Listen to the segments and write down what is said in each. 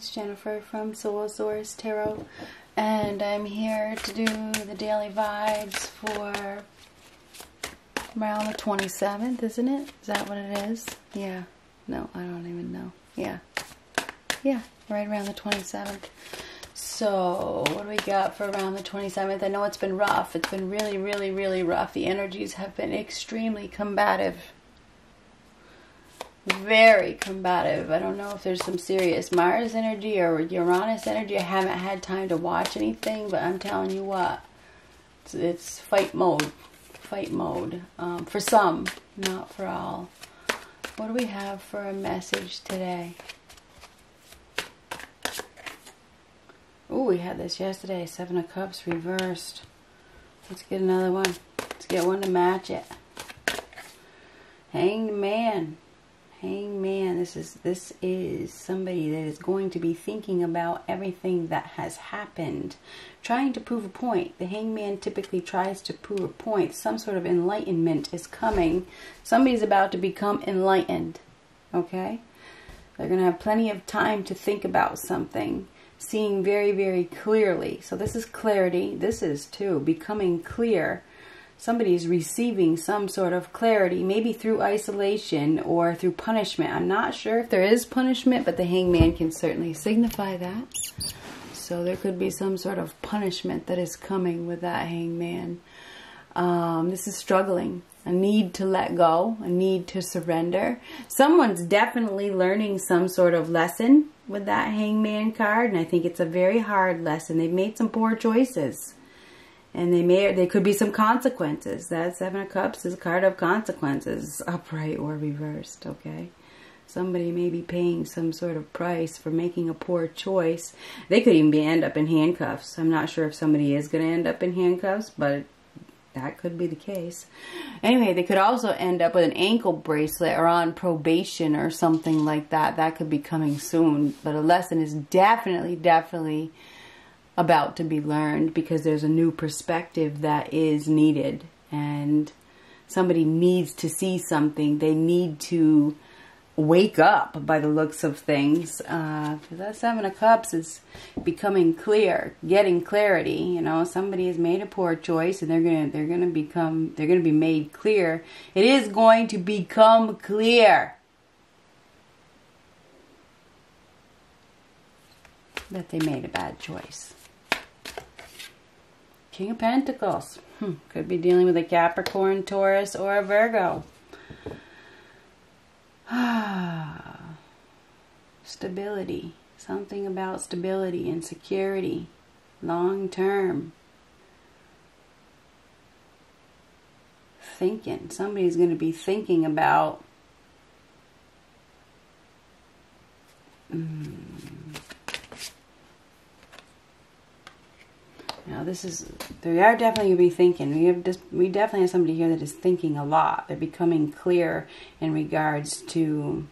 it's Jennifer from Soul Source Tarot, and I'm here to do the daily vibes for around the 27th, isn't it? Is that what it is? Yeah. No, I don't even know. Yeah. Yeah, right around the 27th. So, what do we got for around the 27th? I know it's been rough. It's been really, really, really rough. The energies have been extremely combative. Very combative. I don't know if there's some serious Mars energy or Uranus energy. I haven't had time to watch anything, but I'm telling you what. It's fight mode. Fight mode. For some, not for all. What do we have for a message today? Ooh, we had this yesterday. 7 of Cups reversed. Let's get another one. Let's get one to match it. Hanged Man. Hanged Man. This is somebody that is going to be thinking about everything that has happened, trying to prove a point. The Hanged Man typically tries to prove a point. Some sort of enlightenment is coming. Somebody's about to become enlightened. Okay, they're gonna have plenty of time to think about something. Seeing very, very clearly. So this is clarity. This is too becoming clear. Somebody is receiving some sort of clarity, maybe through isolation or through punishment. I'm not sure if there is punishment, but the Hanged Man can certainly signify that. So there could be some sort of punishment that is coming with that Hanged Man. This is struggling. A need to let go, a need to surrender. Someone's definitely learning some sort of lesson with that Hanged Man card, and I think it's a very hard lesson. They've made some poor choices, and there could be some consequences. That 7 of Cups is a card of consequences, upright or reversed, okay? Somebody may be paying some sort of price for making a poor choice. They could even end up in handcuffs. I'm not sure if somebody is going to end up in handcuffs, but that could be the case. Anyway, they could also end up with an ankle bracelet or on probation or something like that. That could be coming soon. But a lesson is definitely, definitely about to be learned, because there's a new perspective that is needed. And somebody needs to see something. They need to wake up by the looks of things. That 7 of Cups is becoming clear, getting clarity. You know, somebody has made a poor choice, and they're gonna be made clear. It is going to become clear that they made a bad choice. King of Pentacles. Could be dealing with a Capricorn, Taurus, or a Virgo. Stability. Something about stability and security. Long term. Thinking. Somebody's going to be thinking about now this is, they are definitely going to be thinking. We definitely have somebody here that is thinking a lot. They're becoming clear in regards to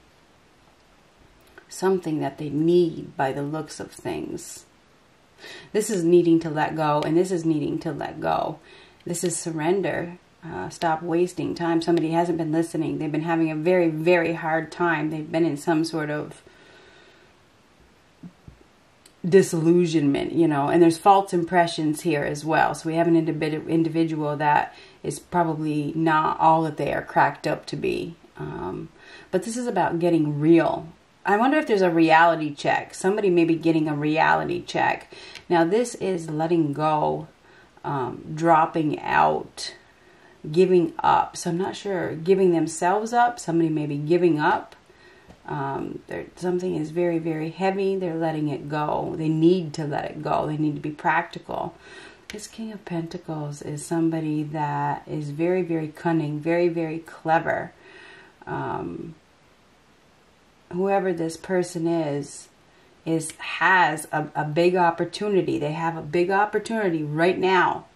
something that they need by the looks of things. This is needing to let go, and this is needing to let go. This is surrender. Stop wasting time. Somebody hasn't been listening. They've been having a very, very hard time. They've been in some sort of disillusionment, you know, and there's false impressions here as well. So we have an individual that is probably not all that they are cracked up to be. But this is about getting real. I wonder if there's a reality check. Somebody may be getting a reality check. Now this is letting go, dropping out, giving up. So I'm not sure, giving themselves up. Somebody may be giving up. Something is very, very heavy. They're letting it go. They need to let it go. They need to be practical. This King of Pentacles is somebody that is very, very cunning, very, very clever. Whoever this person is has a big opportunity. They have a big opportunity right now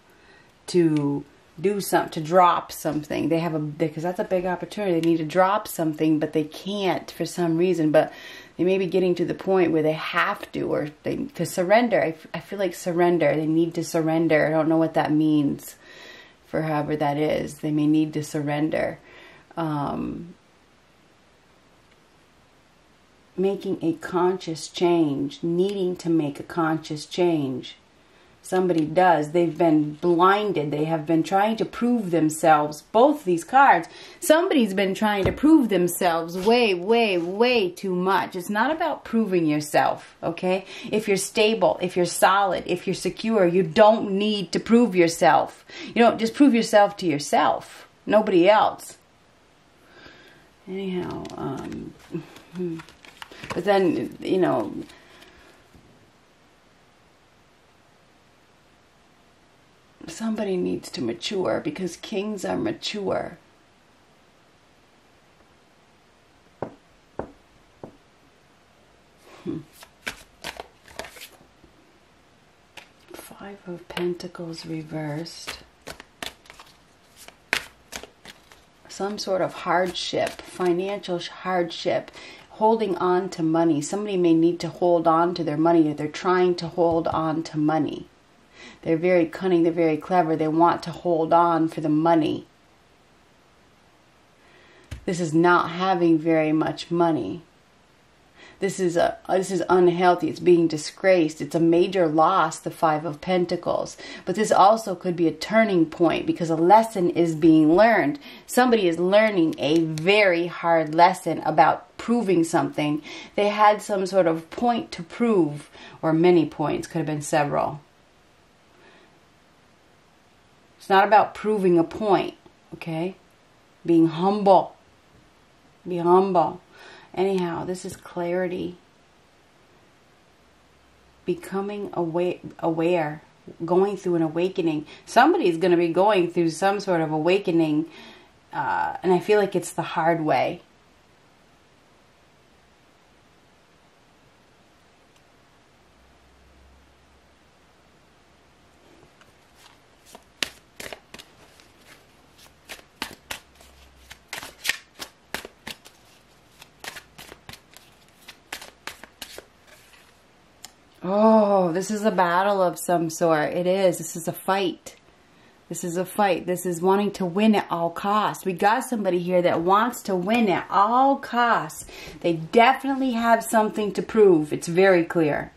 to do something, to drop something. They have a, because that's a big opportunity. They need to drop something, but they can't for some reason. But they may be getting to the point where they have to, or to surrender. I feel like surrender. They need to surrender. I don't know what that means for however that is. They may need to surrender. making a conscious change, needing to make a conscious change. Somebody does. They've been blinded. They have been trying to prove themselves. Both these cards, somebody's been trying to prove themselves way, way, way too much. It's not about proving yourself, okay? If you're stable, if you're solid, if you're secure, you don't need to prove yourself. You don't just prove yourself to yourself, nobody else. Anyhow, but then, you know, somebody needs to mature, because kings are mature. Five of Pentacles reversed. Some sort of hardship, financial hardship, holding on to money. Somebody may need to hold on to their money, or they're trying to hold on to money. They're very cunning, they're very clever, they want to hold on for the money. This is not having very much money. This is unhealthy, it's being disgraced, it's a major loss, the Five of Pentacles. But this also could be a turning point, because a lesson is being learned. Somebody is learning a very hard lesson about proving something. They had some sort of point to prove, or many points, could have been several. It's not about proving a point, okay? Being humble. Be humble. Anyhow, this is clarity. Becoming aware. Going through an awakening. Somebody's going to be going through some sort of awakening. And I feel like it's the hard way. Oh, this is a battle of some sort. It is. This is a fight. This is a fight. This is wanting to win at all costs. We got somebody here that wants to win at all costs. They definitely have something to prove. It's very clear.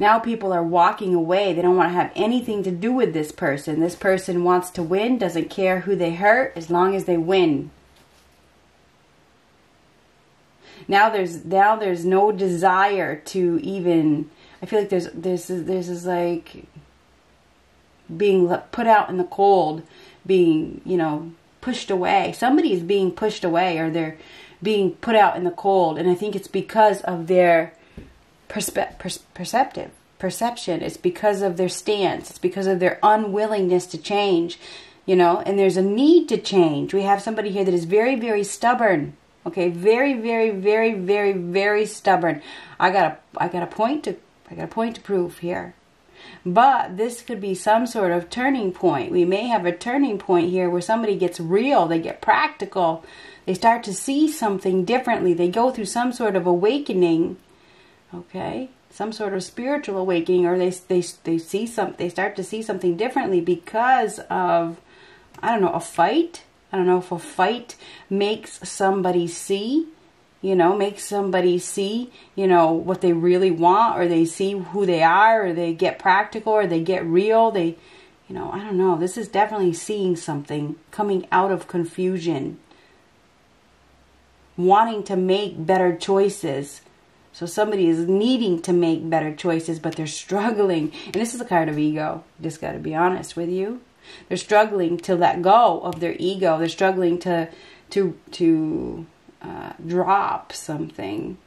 Now people are walking away. They don't want to have anything to do with this person. This person wants to win, doesn't care who they hurt, as long as they win. Now there's no desire to even, I feel like this is like being put out in the cold, being, you know, pushed away. Somebody is being pushed away, or they're being put out in the cold, and I think it's because of their perception. It's because of their stance. It's because of their unwillingness to change, you know, and there's a need to change. We have somebody here that is very, very stubborn. Okay, very, very, very, very, very stubborn. I got a point to prove here. But this could be some sort of turning point. We may have a turning point here where somebody gets real, they get practical, they start to see something differently, they go through some sort of awakening, okay? Some sort of spiritual awakening, or they start to see something differently because of, I don't know, a fight. I don't know if a fight makes somebody see, you know, what they really want, or they see who they are, or they get practical, or they get real. They, you know, I don't know. This is definitely seeing something, coming out of confusion, wanting to make better choices. So somebody is needing to make better choices, but they're struggling. And this is a card of ego. Just got to be honest with you. They're struggling to let go of their ego. They're struggling to drop something.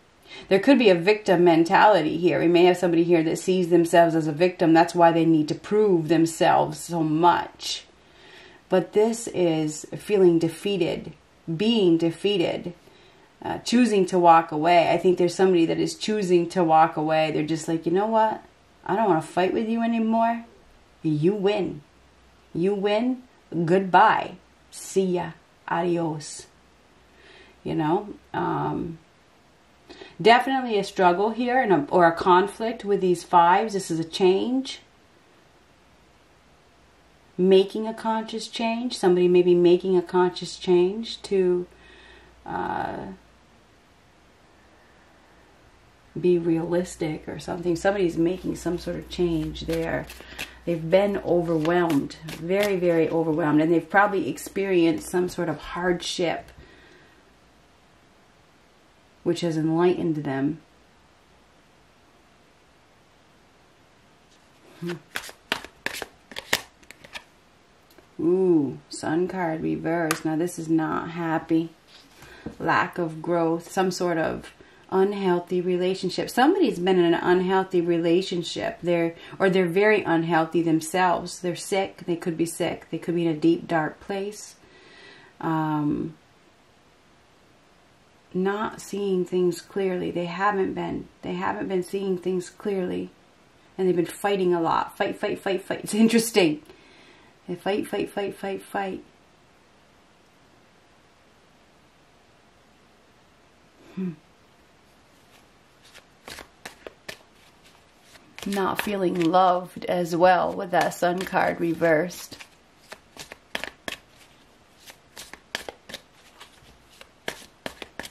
There could be a victim mentality here. We may have somebody here that sees themselves as a victim. That's why they need to prove themselves so much. But this is feeling defeated, being defeated, choosing to walk away. I think there's somebody that is choosing to walk away. They're just like, you know what? I don't want to fight with you anymore. You win. You win. Goodbye. See ya. Adios. You know, definitely a struggle here, and or a conflict with these fives. This is a change. Making a conscious change. Somebody may be making a conscious change to be realistic or something. Somebody's making some sort of change there. They've been overwhelmed, very, very overwhelmed, and they've probably experienced some sort of hardship which has enlightened them. Ooh, Sun card reversed. Now this is not happy. Lack of growth, some sort of unhealthy relationship. Somebody's been in an unhealthy relationship. They're very unhealthy themselves. They're sick. They could be sick. They could be in a deep, dark place. Not seeing things clearly. They haven't been seeing things clearly. And they've been fighting a lot. Fight, fight, fight, fight. It's interesting. They fight, fight, fight, fight, fight. Not feeling loved as well with that Sun card reversed.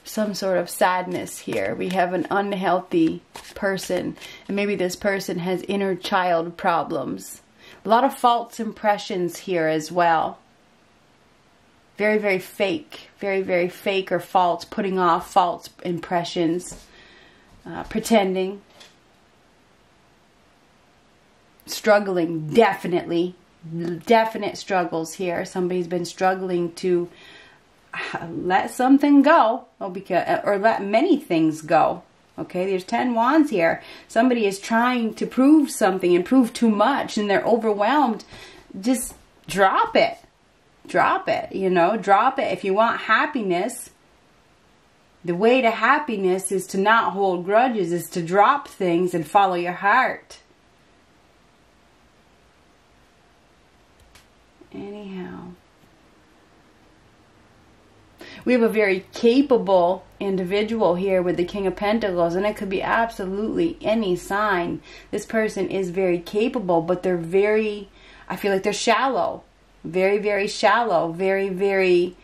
Some sort of sadness here. We have an unhealthy person, and maybe this person has inner child problems. A lot of false impressions here as well. Very, very fake. Very, very fake or false. Putting off false impressions. Pretending. Struggling, definitely. Definite struggles here. Somebody's been struggling to let something go. Or let many things go. Okay, there's 10 wands here. Somebody is trying to prove something and prove too much, and they're overwhelmed. Just drop it. Drop it, you know. Drop it. If you want happiness, the way to happiness is to not hold grudges, is to drop things and follow your heart. Anyhow. We have a very capable individual here with the King of Pentacles, and it could be absolutely any sign. This person is very capable, but they're very, I feel like they're shallow. Very, very shallow. Very, very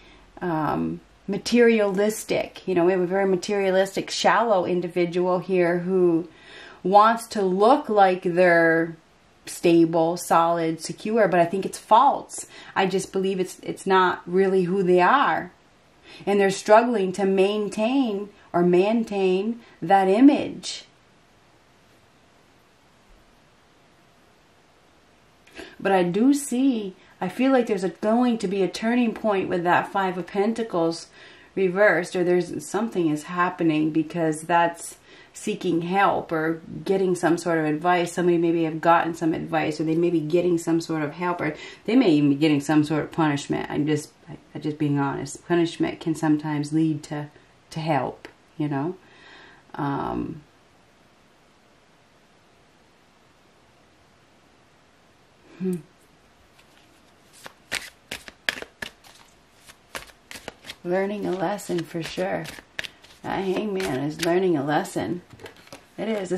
materialistic. You know, we have a very materialistic, shallow individual here who wants to look like they're stable, solid, secure, but I think it's false. I just believe it's not really who they are. And they're struggling to maintain or maintain that image. But I do see, I feel like there's going to be a turning point with that Five of Pentacles reversed, or there's something is happening, because that's seeking help or getting some sort of advice. Somebody maybe have gotten some advice, or they may be getting some sort of help, or they may even be getting some sort of punishment. I'm just being honest. Punishment can sometimes lead to help, you know. Learning a lesson for sure. That Hangman is learning a lesson. It is.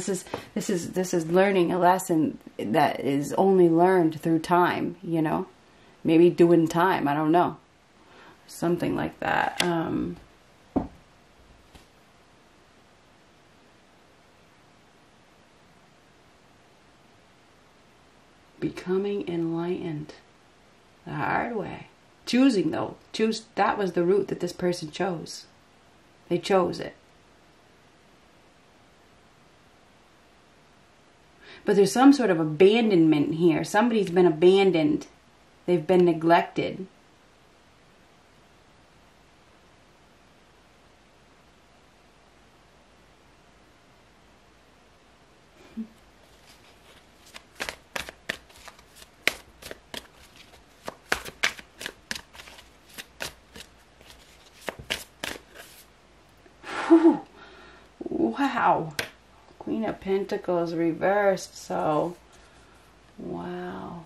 This is learning a lesson that is only learned through time, you know. Maybe doing time, I don't know. Something like that. Becoming enlightened the hard way. Choosing, though. That was the route that this person chose. They chose it. But there's some sort of abandonment here. Somebody's been abandoned. They've been neglected. Wow, Queen of Pentacles reversed, so wow,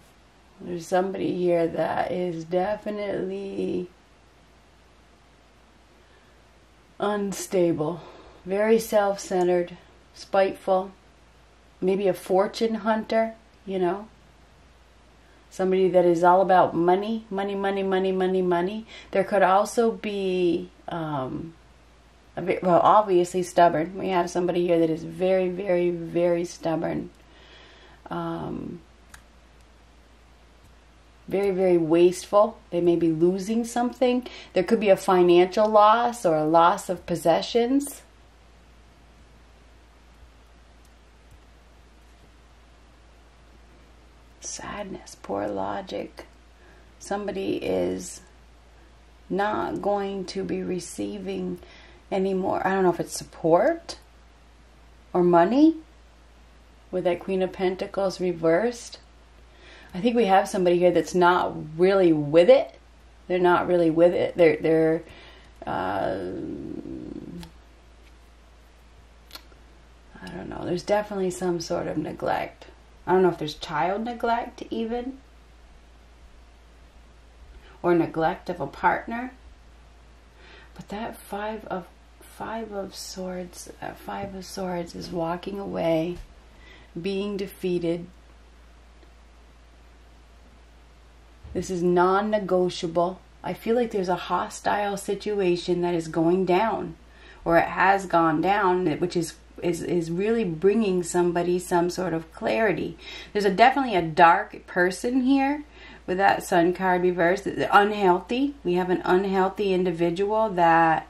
there's somebody here that is definitely unstable, very self-centered, spiteful, maybe a fortune hunter, you know, somebody that is all about money, money, money, money, money, money. There could also be a bit, well, obviously stubborn. We have somebody here that is very, very, very stubborn. Very, very wasteful. They may be losing something. There could be a financial loss or a loss of possessions. Sadness, poor logic. Somebody is not going to be receiving anymore. I don't know if it's support or money with that Queen of Pentacles reversed. I think we have somebody here that's not really with it. They're not really with it. They're I don't know. There's definitely some sort of neglect. I don't know if there's child neglect even, or neglect of a partner. But that five of swords is walking away, being defeated. This is non-negotiable. I feel like there's a hostile situation that is going down, or it has gone down, which is really bringing somebody some sort of clarity. There's definitely a dark person here with that Sun card reversed. Unhealthy. We have an unhealthy individual that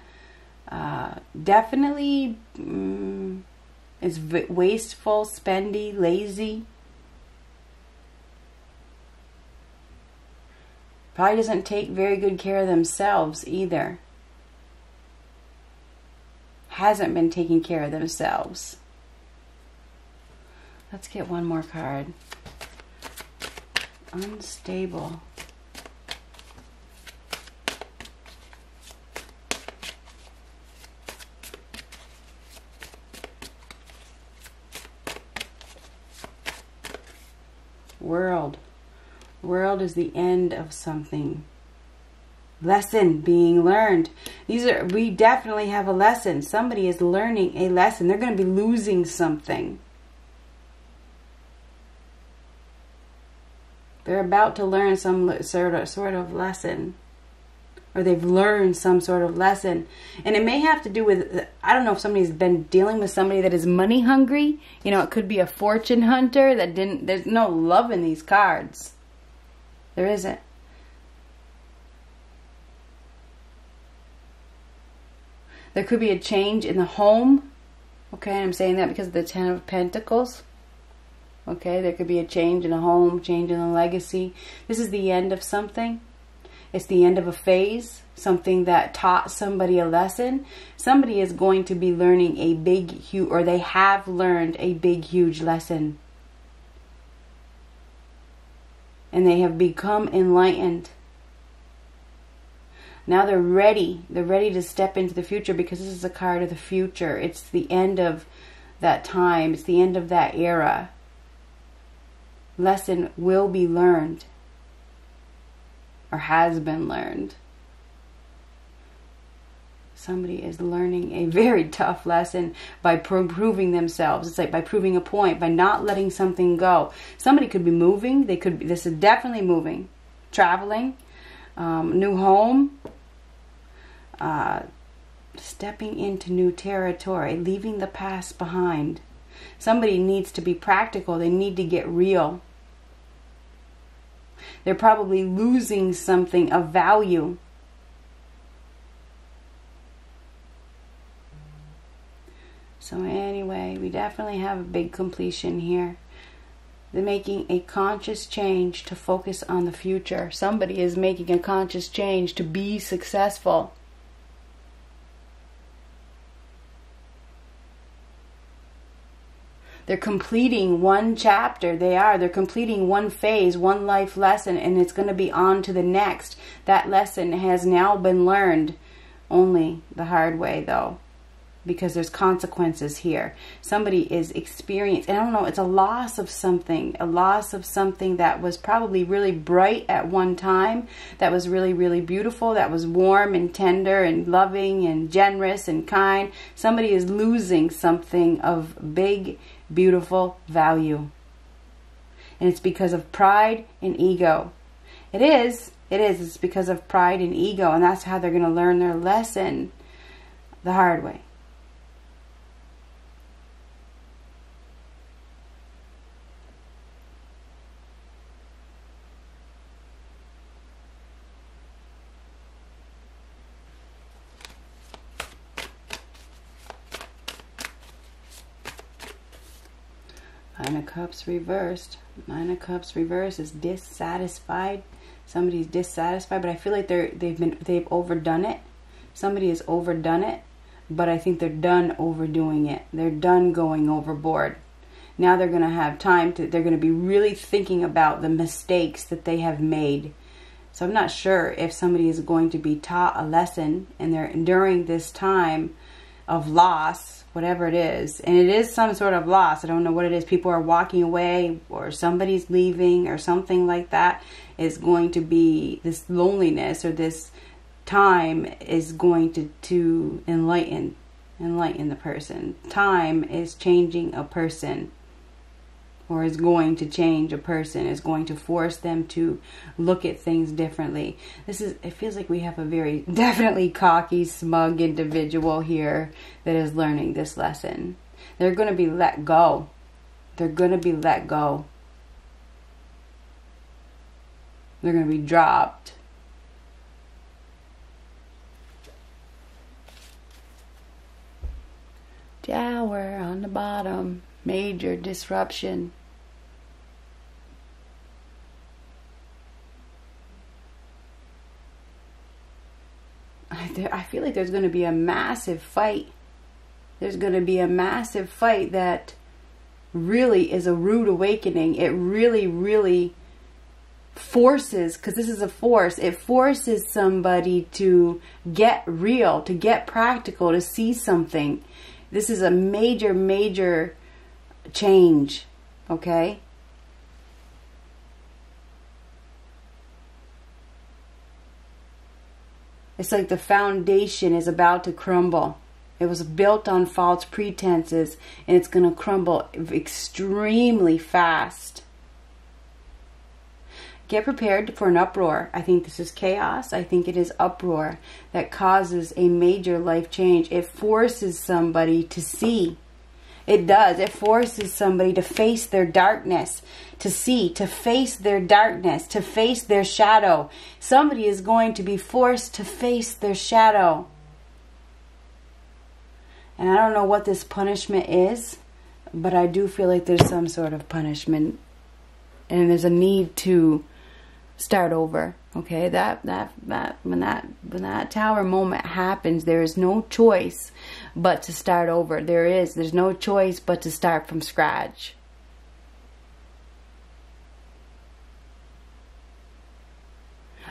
definitely is wasteful, spendy, lazy. Probably doesn't take very good care of themselves either. Hasn't been taking care of themselves. Let's get one more card. Unstable. World. World is the end of something. Lesson being learned. We definitely have a lesson. Somebody is learning a lesson. They're going to be losing something. They're about to learn some sort of lesson, or they've learned some sort of lesson. And it may have to do with, I don't know if somebody's been dealing with somebody that is money hungry. You know, it could be a fortune hunter that didn't, there's no love in these cards. There isn't. There could be a change in the home. Okay, I'm saying that because of the Ten of Pentacles. Okay, there could be a change in a home, change in a legacy. This is the end of something. It's the end of a phase, something that taught somebody a lesson. Somebody is going to be learning a big, huge, or they have learned a big, huge lesson. And they have become enlightened. Now they're ready. They're ready to step into the future, because this is a card of the future. It's the end of that time. It's the end of that era. Lesson will be learned, or has been learned. Somebody is learning a very tough lesson by proving themselves. It's like by proving a point, by not letting something go. Somebody could be moving. They could be, this is definitely moving, traveling, new home, stepping into new territory, leaving the past behind. Somebody needs to be practical. They need to get real. They're probably losing something of value. So anyway, we definitely have a big completion here. They're making a conscious change to focus on the future. Somebody is making a conscious change to be successful. They're completing one chapter. They are. They're completing one phase, one life lesson, and it's going to be on to the next. That lesson has now been learned, only the hard way, though, because there's consequences here. Somebody is experienced. I don't know. It's a loss of something. A loss of something that was probably really bright at one time, that was really, really beautiful, that was warm and tender and loving and generous and kind. Somebody is losing something of big, beautiful value. And it's because of pride and ego. It's because of pride and ego, and that's how they're going to learn their lesson. the hard way. Nine of Cups reversed. Nine of Cups reversed is dissatisfied. Somebody's dissatisfied, but I feel like they've overdone it. Somebody has overdone it, but I think they're done overdoing it. They're done going overboard. Now they're going to have time to. They're going to be really thinking about the mistakes that they have made. So I'm not sure if somebody is going to be taught a lesson, and they're enduring this time of loss, whatever it is. And it is some sort of loss. I don't know what it is. People are walking away, or somebody's leaving, or something like that. It's going to be this loneliness, or this time is going to enlighten the person. Time is changing a person, or is going to change a person. It's going to force them to look at things differently. This is, it feels like we have a very definitely cocky, smug individual here that is learning this lesson. They're going to be let go. They're going to be let go. They're going to be dropped. Tower on the bottom. Major disruption. I feel like there's going to be a massive fight. There's going to be a massive fight that really is a rude awakening. It really, really forces, because this is a force, it forces somebody to get real, to get practical, to see something. This is a major, major change, okay? It's like the foundation is about to crumble. It was built on false pretenses, and it's going to crumble extremely fast. Get prepared for an uproar. I think this is chaos. I think it is uproar that causes a major life change. It forces somebody to see. It does. It forces somebody to face their darkness, to see, to face their darkness, to face their shadow. Somebody is going to be forced to face their shadow. And I don't know what this punishment is, but I do feel like there's some sort of punishment. And there's a need to start over, okay? When that tower moment happens, there is no choice but to start over. There's no choice but to start from scratch.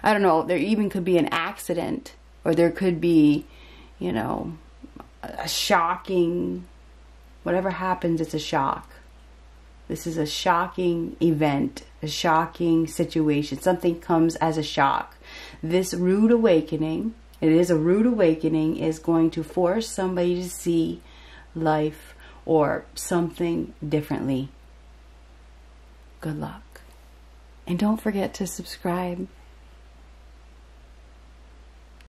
I don't know, there even could be an accident, or there could be, you know, a shocking, whatever happens, it's a shock. This is a shocking event, a shocking situation. Something comes as a shock. This rude awakening, it is a rude awakening, is going to force somebody to see life or something differently. Good luck. And don't forget to subscribe.